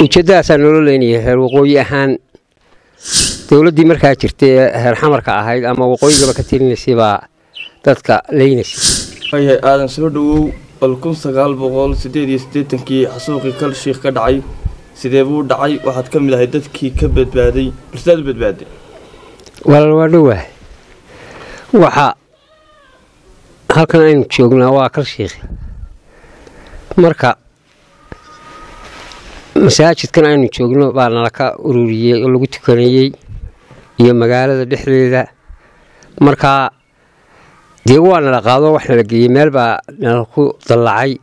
وجدها سنوليني هالوقوي أحن تولدي مركها شرتي هالحمر كأهيد أما وقوي جب كتير نسيبه تذكر لينس. هي آدم سودو الكونس قال بقول سديد كي حسوق كل شيء كدعي سديبو دعي واحد كمل هيدت كي كبت بعدي بستد بعدي. والوالوه وحا هالكنا يمشون واكل شيء مركها. مساجد كان عن يشوفنا بعنا لك أورورية لو تكني يوم مجال الدحلي ذا مركا ديوان القاضي وإحنا الجمال بنلقو طلعي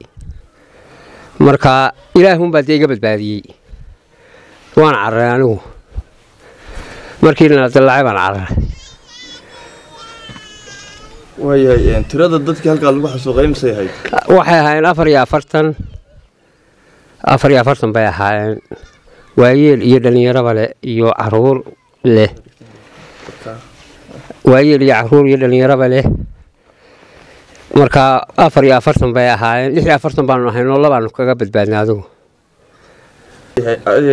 مركا إلهم بدي قبل بعدي وأنا عرانو مركينا طلعي وأنا عران ويا يعني ترى ضدك هالقلب حسوا غيم سيهاي وحيا هاي نفر يا فرتن أفريقيا فرصة بيها ويل يدني ربله يعرور له ويل يعرور يدني ربله مركا أفريقيا فرصة بيها نحيا فرصة بانو هين والله بانو كقبض بعدنا ذو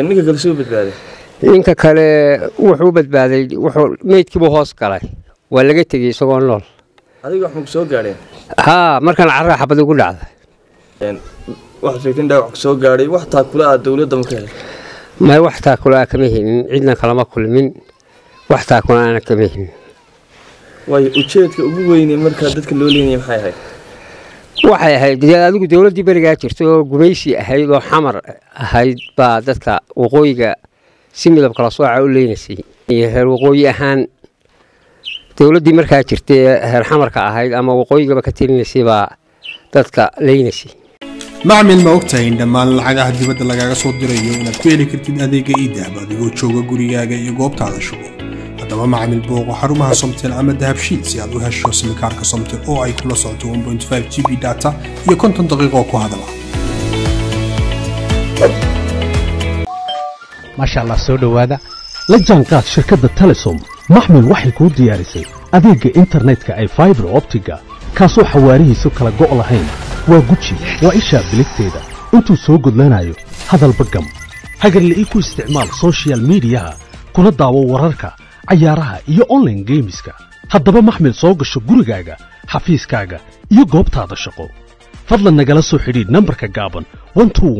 نيجا كل شيء بتبادل نيجا كل وحو بتبادل وحو ميت كبو هاس كله ولا جت تجي سوون لول هذي قح مكسور قاري ها مركا العراق حبده كل هذا واحد فيكن ده وحكسو قاري واحد تأكله الدولة دمكان ما واحد تأكله كمهين عندنا كلام كل من واحد تأكله أنا كمهين ويا وشيت أبويني مركز دتك لوليني محي هاي وحي هاي دي الدولة دي برجعت شتو قميشي هاي لو حمر هاي بعدتك وقوية سمي بكراسوا عقولي نسي هالوقوية هان الدولة دي مركز شتى هالحمر كهاي أما وقوية بكتير نسي بعدتك لينسي macmiil ma ogtahay dhammaan lacagaha dibadda lagaaga soo dirayo inaad ku heli kartid adeega e-dahab adigoo jooga gurigaaga iyo goobtaada shubo haddaba macmiil booqo xarumaha Somtel ama dahabshiil si aad u hesho simkaarka Somtel oo ay kula socoto 1.5GB data iyo 50 daqiiqo ku hadala masha Allah soo dhawaada la jaanqaad shirkadda Telesom macmiil waxay kuu diyaarisay adeega internetka ay fiber optiga kaasoo xawaarihiisu kala go' lahayn وغوتشي وإشا بلكتيدا انتو سو قدلانايو هذا البقم هاقر اللي إيكو استعمال سوشيال ميديا كولا داوا وراركا عيارها إيو أونلاين جيميسكا هادبا محمل سوغشو قوريقاقا حفيسكاقا إيو قوبتادا شقو فضلا نقالسو حديد نمبركا قابن 121